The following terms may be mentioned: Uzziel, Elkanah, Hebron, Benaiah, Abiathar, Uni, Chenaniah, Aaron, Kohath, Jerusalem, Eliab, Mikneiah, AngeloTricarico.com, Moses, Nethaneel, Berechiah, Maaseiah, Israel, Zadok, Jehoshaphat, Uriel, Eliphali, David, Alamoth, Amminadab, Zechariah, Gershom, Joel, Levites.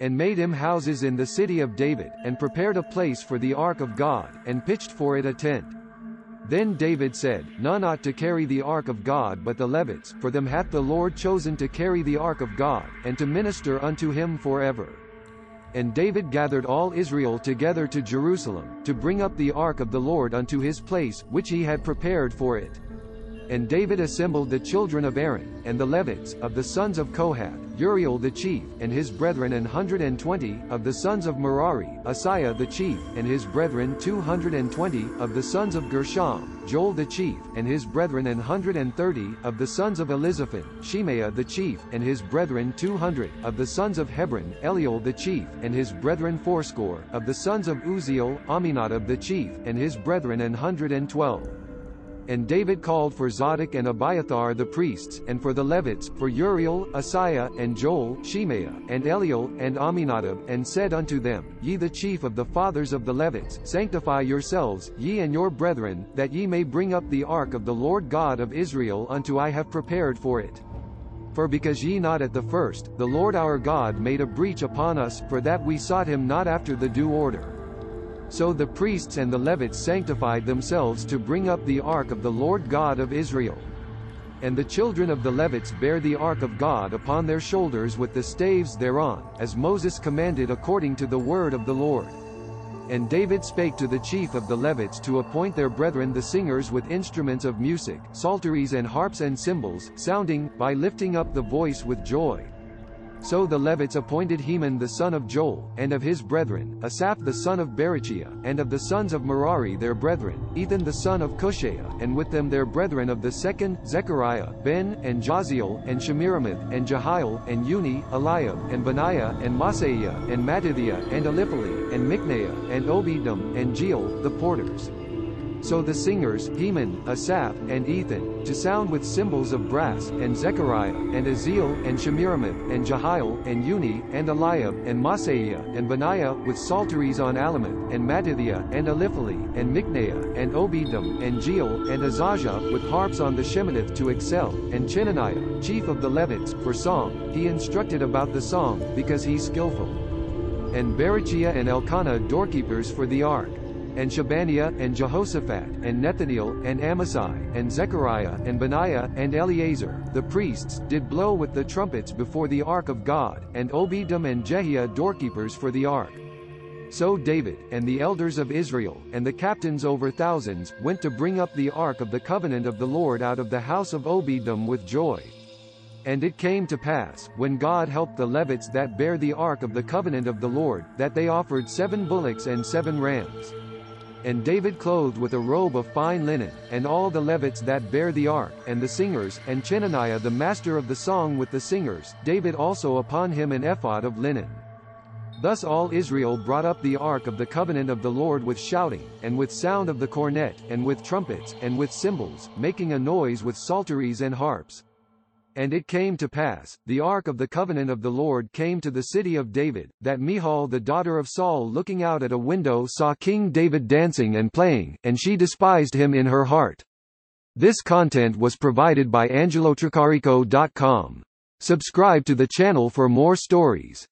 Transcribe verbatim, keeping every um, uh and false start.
and made him houses in the city of David, and prepared a place for the ark of God, and pitched for it a tent. Then David said, None ought to carry the ark of God but the Levites, for them hath the Lord chosen to carry the ark of God, and to minister unto him forever. And David gathered all Israel together to Jerusalem, to bring up the ark of the Lord unto his place, which he had prepared for it. And David assembled the children of Aaron, and the Levites, of the sons of Kohath, Uriel the chief, and his brethren, an hundred and twenty, of the sons of Merari, Asaiah the chief, and his brethren, two hundred and twenty, of the sons of Gershom, Joel the chief, and his brethren, an hundred and thirty, of the sons of Elizaphan, Shemaiah the chief, and his brethren, two hundred, of the sons of Hebron, Eliel the chief, and his brethren, fourscore, of the sons of Uzziel, Amminadab the chief, and his brethren, an hundred and twelve. And David called for Zadok and Abiathar the priests, and for the Levites, for Uriel, Asaiah, and Joel, Shemaiah, and Eliel, and Amminadab, and said unto them, Ye the chief of the fathers of the Levites, sanctify yourselves, ye and your brethren, that ye may bring up the ark of the Lord God of Israel unto I have prepared for it. For because ye not at the first, the Lord our God made a breach upon us, for that we sought him not after the due order. So the priests and the Levites sanctified themselves to bring up the ark of the Lord God of Israel. And the children of the Levites bare the ark of God upon their shoulders with the staves thereon, as Moses commanded according to the word of the Lord. And David spake to the chief of the Levites to appoint their brethren the singers with instruments of music, psalteries and harps and cymbals, sounding, by lifting up the voice with joy. So the Levites appointed Heman the son of Joel, and of his brethren, Asaph the son of Berechiah, and of the sons of Merari their brethren, Ethan the son of Kohath, and with them their brethren of the second, Zechariah, Ben, and Joziel, and Shemiramoth, and Jehiel, and Uni, Eliab, and Benaiah, and Maaseiah, and Matithiah, and Eliphali, and Mikneiah, and Obed-edom, and Jehiel, the porters. So the singers, Heman, Asaph, and Ethan, to sound with cymbals of brass, and Zechariah, and Uzziel, and Shemiramoth, and Jehiel, and Uni, and Eliab, and Maaseiah, and Benaiah, with psalteries on Alamoth, and Matithiah, and Eliphali, and Mikneiah, and Obed-edom, and Jehiel, and Asaiah, with harps on the Sheminith to excel, and Chenaniah, chief of the Levites, for song, he instructed about the song, because he's skillful. And Berechiah and Elkanah doorkeepers for the ark. And Shebaniah, and Jehoshaphat, and Nethaneel, and Amasai, and Zechariah, and Benaiah, and Eleazar, the priests, did blow with the trumpets before the ark of God, and Obed-edom and Jehiel doorkeepers for the ark. So David, and the elders of Israel, and the captains over thousands, went to bring up the ark of the covenant of the Lord out of the house of Obed-edom with joy. And it came to pass, when God helped the Levites that bare the ark of the covenant of the Lord, that they offered seven bullocks and seven rams. And David clothed with a robe of fine linen, and all the Levites that bare the ark, and the singers, and Chenaniah the master of the song with the singers, David also upon him an ephod of linen. Thus all Israel brought up the ark of the covenant of the Lord with shouting, and with sound of the cornet, and with trumpets, and with cymbals, making a noise with psalteries and harps. And it came to pass, the ark of the covenant of the Lord came to the city of David, that Michal the daughter of Saul looking out at a window saw King David dancing and playing, and she despised him in her heart. This content was provided by Angelo Tricarico dot com. Subscribe to the channel for more stories.